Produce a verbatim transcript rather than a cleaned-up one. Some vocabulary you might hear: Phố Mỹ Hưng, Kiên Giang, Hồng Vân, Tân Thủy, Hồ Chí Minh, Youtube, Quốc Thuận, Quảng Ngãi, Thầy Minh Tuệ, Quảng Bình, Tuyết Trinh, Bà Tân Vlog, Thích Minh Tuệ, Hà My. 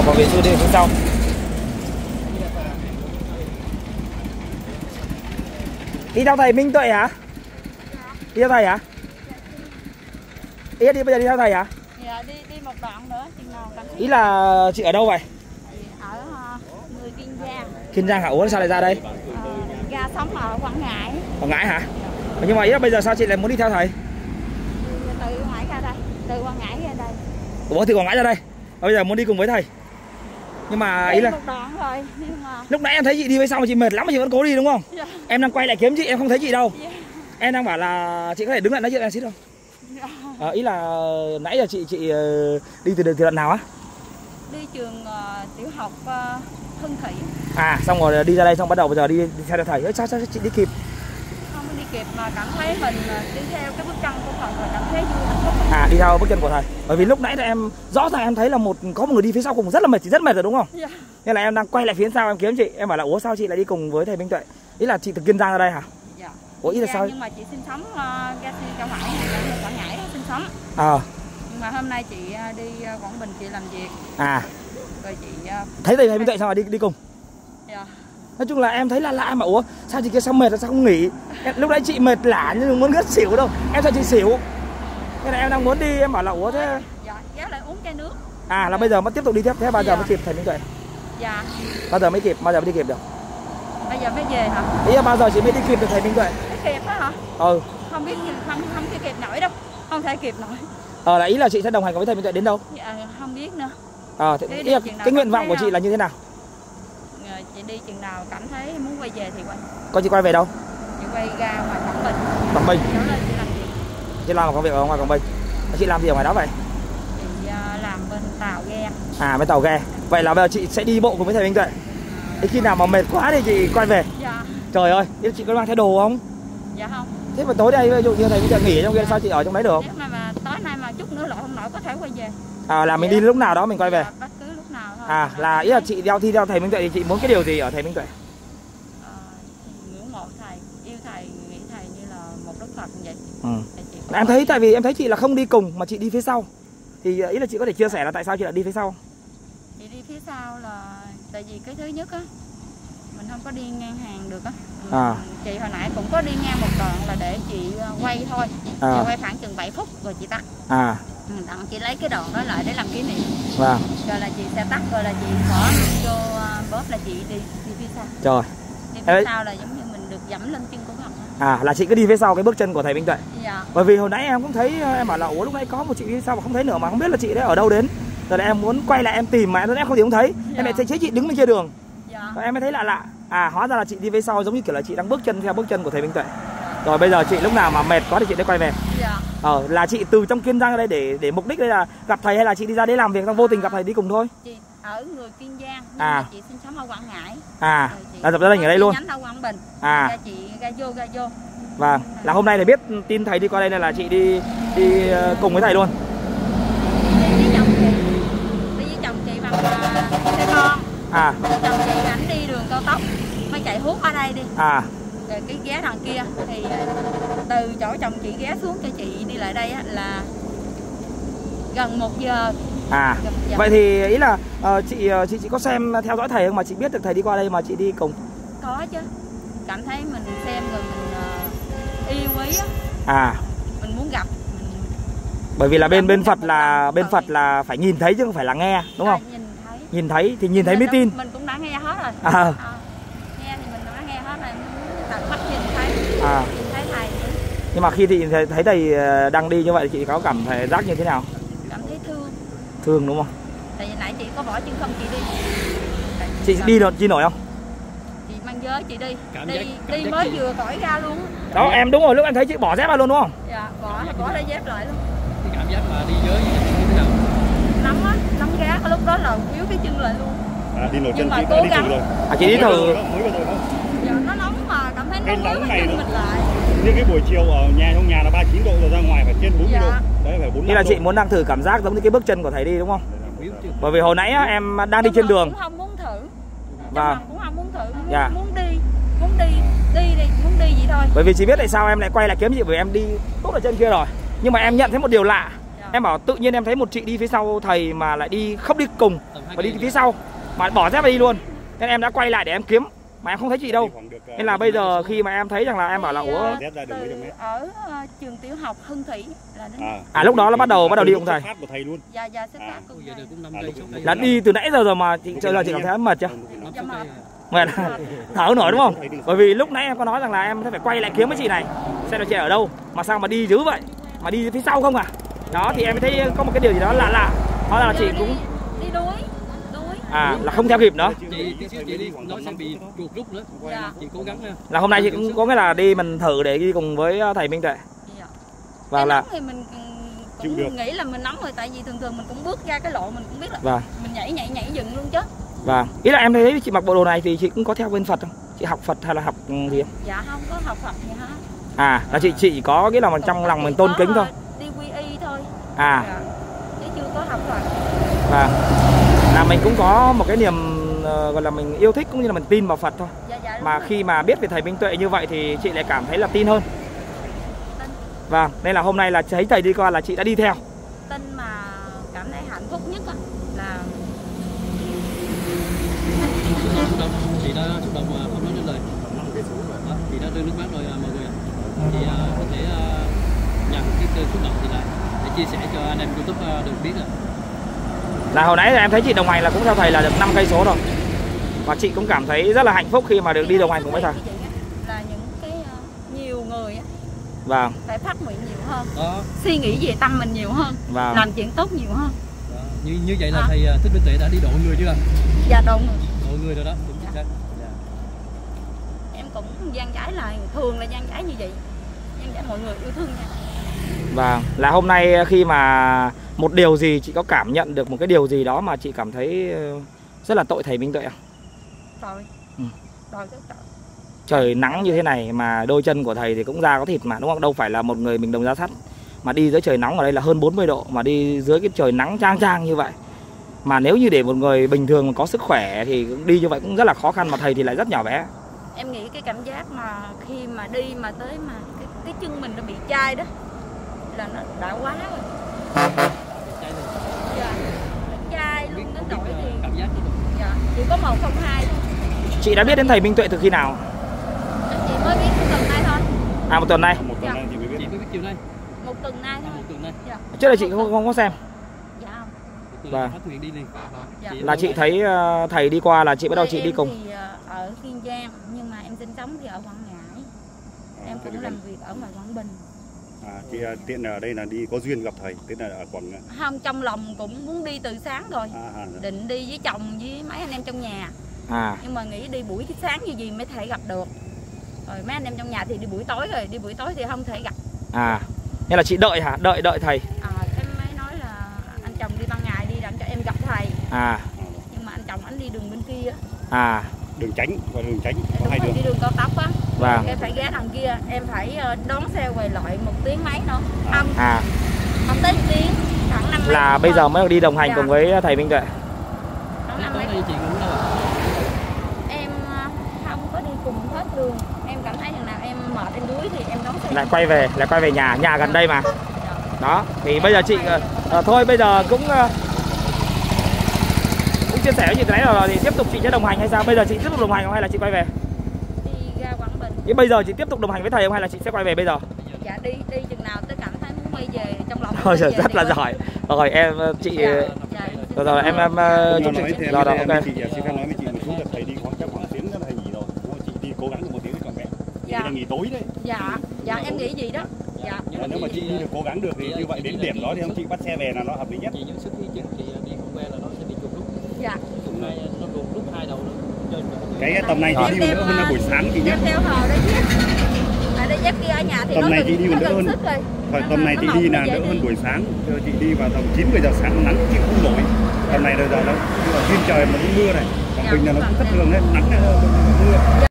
hoặc bảo vệ xua đi phía sau. Đi theo thầy Minh Tuệ hả? Đi theo thầy hả? Ý đi bây giờ đi theo thầy hả? Dạ, đi đi một đoạn nữa, chừng nào cảm thấy. Ý là chị ở đâu vậy? Ở người Kiên Giang. Kiên Giang hả? Ủa sao lại ra đây? Ờ, ra sống ở Quảng Ngãi. Quảng Ngãi hả? Dạ. Nhưng mà ý là bây giờ sao chị lại muốn đi theo thầy? Từ Quảng Ngãi ra đây, từ Quảng Ngãi ra đây. Ủa từ Quảng Ngãi ra đây? À, bây giờ muốn đi cùng với thầy. Nhưng mà đi ý là một đoạn rồi, nhưng mà... lúc nãy em thấy chị đi với sau mà chị mệt lắm mà chị vẫn cố đi đúng không? Dạ. Em đang quay lại kiếm chị, em không thấy chị đâu. Dạ. Em đang bảo là chị có thể đứng lại nói chuyện em xíu không? À, ý là nãy giờ chị chị đi từ từ đoạn nào á? Đi trường uh, tiểu học uh, Tân Thủy. À xong rồi đi ra đây xong bắt đầu bây giờ đi, đi theo thầy. Ê, sao, sao chị đi kịp? Không đi kịp mà cảm thấy mình đi theo cái bước chân của thầy và cảm thấy vui hạnh phúc. À đi theo bước chân của thầy. Bởi vì lúc nãy là em rõ ràng em thấy là một có một người đi phía sau cùng rất là mệt, chị rất mệt rồi đúng không? Dạ. Nên là em đang quay lại phía sau em kiếm chị, em bảo là ủa sao chị lại đi cùng với thầy Minh Tuệ? Ý là chị từ Kiên Giang ra đây hả? Dạ. Ủa ý là sao? Nhưng mà chị sinh sống ra Cao Mẫu, Quảng Ngãi sinh sống. Ờ. À. Nhưng mà hôm nay chị đi Quảng Bình chị làm việc. À. Rồi chị thấy thầy Minh Tuệ sao mà đi đi cùng? Dạ. Nói chung là em thấy là lạ mà ủa sao chị kia sao mệt sao không nghỉ? Em, lúc nãy chị mệt lả nhưng muốn ngất xỉu đâu. Em sao chị xỉu? Thế là em đang muốn đi em bảo là ủa thế. Dạ, giá lại uống chai nước. À là bây giờ mới tiếp tục đi tiếp thế bao giờ dạ. mới kịp thầy Minh Tuệ? Dạ. Bao giờ mới kịp, bao giờ mới đi kịp được? Bây giờ mới về hả? Ý là bao giờ chị mới đi kịp được thầy Minh Tuệ? Kịp đó hả? Ừ. Không biết gì không không thể kịp nổi đâu. Không thể kịp nổi. Ờ là ý là chị sẽ đồng hành cùng với thầy Minh Tuệ đến đâu? Dạ, không biết nữa. Ờ à, thế ý là cái nguyện vọng của chị là như thế nào? Chị đi chừng nào cảm thấy muốn quay về thì quay. Con chị quay về đâu? Chị quay ra ngoài Quảng Bình. Quảng Bình. Chị lên chị làm việc. Chị làm một công việc ở ngoài Quảng Bình. Chị làm gì ở ngoài đó vậy? Chị làm bên tàu ghe. À bên tàu ghe. Vậy là bây giờ chị sẽ đi bộ cùng với thầy Minh Tuệ. Thế khi nào mà mệt quá thì chị quay về. Dạ. Trời ơi, chị có mang theo đồ không? Dạ không. Thế mà tối đây ví dụ như thầy Minh Tuệ nghỉ trong kia sao chị ở trong đấy được không? Nếu mà, mà tối nay mà chút nữa lội không nổi có thể quay về. À là mình dạ. đi lúc nào đó mình quay về. Dạ, bất cứ lúc nào thôi. À là ý là chị theo thi theo thầy Minh Tuệ thì chị muốn cái điều gì ở thầy Minh Tuệ? Ờ, ngưỡng mộ thầy, yêu thầy, nghĩ thầy như là một đức Phật vậy. Ừ. Em thấy tại vì em thấy chị là không đi cùng mà chị đi phía sau. Thì ý là chị có thể chia sẻ là tại sao chị lại đi phía sau? Chị đi phía sau là tại vì cái thứ nhất á mình không có đi ngang hàng được á. À. Chị hồi nãy cũng có đi ngang một đoạn là để chị quay thôi. À. Chị quay khoảng chừng bảy phút rồi chị tắt. À. Đặng chị lấy cái đoạn đó lại để làm kỷ niệm. Vâng. Rồi là chị sẽ tắt rồi là chị bỏ vô bóp là chị đi, đi phía sau. Trời. Đi phía Ê. sau là giống như mình được dẫm lên chân của Phật. À là chị cứ đi phía sau cái bước chân của thầy Minh Tuệ. Dạ. Bởi vì hồi nãy em cũng thấy em bảo là ủa lúc nãy có một chị đi phía sau mà không thấy nữa mà không biết là chị đấy ở đâu đến. Rồi là em muốn quay lại em tìm mà em không tìm không thấy. Dạ. Em lại thấy chị đứng bên kia đường. Dạ. Rồi em mới thấy lạ lạ. À hóa ra là chị đi phía sau giống như kiểu là chị đang bước chân theo bước chân của thầy Minh Tuệ. Rồi bây giờ chị lúc nào mà mệt quá thì chị sẽ quay về. Dạ. Ờ là chị từ trong Kiên Giang ra đây để để mục đích đây là gặp thầy hay là chị đi ra để làm việc xong vô tình gặp thầy đi cùng thôi? Chị ở người Kiên Giang nhưng à. mà chị sinh sống ở Quảng Ngãi. À. Là dập ra đây ở đây luôn. Nhánh ở Quảng Bình. À. Ra chị ra vô ra vô. Vâng. À. Là hôm nay để biết tin thầy đi qua đây nên là chị đi đi cùng với thầy luôn. Đi với chồng chị. Đi với chồng chị bằng xe con. À. Chồng chị ảnh đi đường cao tốc mới chạy hút ở đây đi. À. Rồi cái ghé đằng kia thì từ chỗ chồng chị ghé xuống cho chị đi lại đây là gần một giờ. À giờ. Vậy thì ý là uh, chị chị chị có xem theo dõi thầy không mà chị biết được thầy đi qua đây mà chị đi cùng? Có chứ, cảm thấy mình xem rồi mình uh, yêu quý á. À mình muốn gặp mình... bởi vì là bên bên Phật là bên Phật là phải nhìn thấy chứ không phải là nghe đúng không? À, nhìn thấy nhìn thấy thì nhìn thấy mới tin. Mình cũng đã nghe hết rồi. À. À. À. Thấy thầy. Nhưng mà khi chị thấy thầy đang đi như vậy chị có cảm thấy giác như thế nào? Cảm thấy thương. Thương đúng không? Tại vì nãy chị có bỏ chân không chị đi. Tại chị cảm... đi được chi nổi không? Chị mang giới chị đi. Cảm đi giác, đi giác mới chị... vừa khỏi ra luôn. Đó cảm em đúng rồi lúc em thấy chị bỏ dép ra luôn đúng không? Dạ bỏ bỏ ra dép lại luôn. Cái cảm giác mà đi giới như thế nào? Nắm á, nắm gá lúc đó là yếu cái chân lại luôn. À đi nổi chân chị đã đi thử rồi. À chị đi thử. Nó nóng mà cảm thấy nó nóng này mình lại. Như cái buổi chiều ở nhà trong nhà là ba mươi chín độ rồi ra ngoài phải trên bốn mươi dạ. độ. Đấy phải bốn mươi. Như là độ. Chị muốn đang thử cảm giác giống như cái bước chân của thầy đi đúng không? Bởi vì hồi nãy á, em đang đi trên đường. Cũng không muốn thử. Và cũng không muốn thử, muốn, dạ. muốn đi, muốn đi, đi đi, muốn đi vậy thôi. Bởi vì chị biết tại sao em lại quay lại kiếm chị bởi vì em đi tốt ở trên kia rồi. Nhưng mà em nhận thấy một điều lạ. Dạ. Em bảo tự nhiên em thấy một chị đi phía sau thầy mà lại đi không đi cùng mà đi phía sau, mà bỏ dép đi luôn. Nên em đã quay lại để em kiếm mà em không thấy chị đâu. Nên là bây giờ khi mà em thấy rằng là em bảo là ủa, ở trường tiểu học Hưng Thủy là à, à lúc đó là bắt đầu bắt đầu đi cùng thầy. Dạ dạ xếp pháp cùng thầy. Là đi từ nãy giờ rồi mà chị trời là chị cảm thấy mệt chưa? Mệt. Thở nổi đúng không? Bởi vì lúc nãy em có nói rằng là em phải quay lại kiếm cái chị này, xem là chị ở đâu mà sao mà đi dữ vậy? Mà đi phía sau không à? Đó thì em thấy có một cái điều gì đó lạ lạ. Đó là chị cũng đi đuối. À là không theo kịp nữa. Chị, chị, chị đi, nó sẽ bị chuột rút nữa. Dạ. Chị cố gắng nha. Là hôm nay chị cũng có nghĩa là đi mình thử để đi cùng với thầy Minh Tuệ. Dạ. Và là thì mình cũng được. Nghĩ là mình nắm rồi, tại vì thường thường mình cũng bước ra cái lộ mình cũng biết là và mình nhảy nhảy nhảy dừng luôn chứ. Và ý là em thấy chị mặc bộ đồ này thì chị cũng có theo bên Phật không? Chị học Phật hay là học gì không? Dạ không có học Phật gì hết. À là chị chị có cái là mình trong lòng mình tôn kính thôi. Đi quy y thôi. À. Dạ. Chứ chưa có học Phật. Và là mình cũng có một cái niềm uh, gọi là mình yêu thích cũng như là mình tin vào Phật thôi. Dạ, dạ, mà rồi. Khi mà biết về thầy Minh Tuệ như vậy thì chị lại cảm thấy là tin hơn. Tin. Và nên là hôm nay là thấy thầy đi qua là chị đã đi theo. Tin mà cảm thấy hạnh phúc nhất là chị đã xúc động mà không nói lên lời. Chị đã rơi nước mắt rồi mọi người ạ. Chị có thể nhận cái cơn xúc động thì lại để chia sẻ cho anh em YouTube được biết ạ. Là hồi nãy là em thấy chị đồng hành là cũng theo thầy là được năm cây số rồi. Và chị cũng cảm thấy rất là hạnh phúc khi mà được đi đồng hành cùng với thầy. Là những cái uh, nhiều người á. Vâng. Phải phát nguyện nhiều hơn. Đó. Suy nghĩ về tâm mình nhiều hơn. Vâng. Làm chuyện tốt nhiều hơn. Đó. Như như vậy là à. Thầy Thích Minh Tuệ đã đi độ người chưa? Dạ độ người. Độ người rồi đó, đúng chính xác. Dạ. Em cũng gian trải là thường là gian trải như vậy. Gian trải mọi người yêu thương nha. Vâng, là hôm nay khi mà một điều gì chị có cảm nhận được một cái điều gì đó mà chị cảm thấy rất là tội thầy Minh Tuệ không? Tội. Ừ. Tội rất tội. Trời nắng như thế này mà đôi chân của thầy thì cũng da có thịt mà đúng không? Đâu phải là một người mình đồng da sắt. Mà đi dưới trời nóng ở đây là hơn bốn mươi độ, mà đi dưới cái trời nắng chang chang như vậy. Mà nếu như để một người bình thường mà có sức khỏe thì đi như vậy cũng rất là khó khăn, mà thầy thì lại rất nhỏ bé. Em nghĩ cái cảm giác mà khi mà đi mà tới mà cái, cái chân mình nó bị chai đó là nó đã quá rồi. Dạ. Trai luôn đến đổi thì cảm giác gì? Dạ. Chỉ có màu không hai. Chị đã biết đến thầy Minh Tuệ từ khi nào? Chị mới biết một tuần nay thôi. À một tuần nay. Một tuần nay chị mới biết. Chị mới biết chiều nay. Một tuần nay thôi. Một tuần nay. Dạ. Trước là chị không không có xem. Dạ không. Và là chị thấy thầy đi qua là chị bắt đầu chị đi cùng. Thì ở Kiên Giang nhưng mà em sinh sống thì ở Quảng Ngãi. Em cũng làm việc ở ngoài Quảng Bình. À, thì uh, tiện ở đây là đi có duyên gặp thầy, tức là ở Quảng Ngãi. Không, trong lòng cũng muốn đi từ sáng rồi, à, à, định đi với chồng với mấy anh em trong nhà. À. Nhưng mà nghĩ đi buổi sáng như gì mới thể gặp được. Rồi mấy anh em trong nhà thì đi buổi tối rồi, đi buổi tối thì không thể gặp. À, nên là chị đợi hả? Đợi đợi thầy. À, em mới nói là anh chồng đi ban ngày đi làm cho em gặp thầy. À. Nhưng mà anh chồng anh đi đường bên kia. À. Đường tránh, và đường tránh có hai đường. Đi đường cao tốc á. Vâng. Em phải ghé đằng kia, em phải đón xe về lại một tiếng mấy nữa. Không, à. Không tới một tiếng, khoảng năm mấy. Là bây giờ mới được đi đồng hành dạ. cùng với thầy Minh Tuệ. Em không có đi cùng hết đường. Em cảm thấy rằng nào em mệt, em đuối thì em đón xe. Lại quay về, lại quay về nhà, nhà gần đây mà. Đó, thì em bây giờ chị... À, thôi bây giờ cũng... Cũng chia sẻ với chị từ nãy rồi thì tiếp tục chị sẽ đồng hành hay sao? Bây giờ chị tiếp tục đồng hành không hay là chị quay về? Thế bây giờ chị tiếp tục đồng hành với thầy không hay là chị sẽ quay về bây giờ? Dạ đi đi chừng nào tôi cảm thấy muốn quay về trong lòng. Thôi giờ rất là quay. Giỏi. Rồi em chị dạ, dạ, rồi, rồi em em chúc chị rồi rồi, rồi ok. Chị xin phép nói với chị một chút là thầy đi khoảng chắc khoảng tiếng đó thầy nghỉ rồi. Chị đi cố gắng được một tiếng còn mẹ. Dạ. Nghỉ tối đấy. Dạ. Dạ em nghĩ gì đó. Dạ. Nếu mà chị được cố gắng được thì như vậy đến điểm đó thì ông chị bắt xe về là nó hợp lý nhất. Chị những sức thì đi không về là nó sẽ bị chụp lúc. Dạ. Hôm nay nó chụp lúc hai đầu luôn. Cái tầm này thì đi nữa hơn là buổi sáng thì nhé. Tầm này thì đi nữa hơn. Thôi tầm này thì đi là đỡ hơn buổi sáng. Chị đi vào tầm chín mười giờ sáng nắng chịu không nổi. Tầm này giờ nó duyên trời mà cũng mưa này. Quảng Bình là nó cũng thất thường đấy, nắng mưa.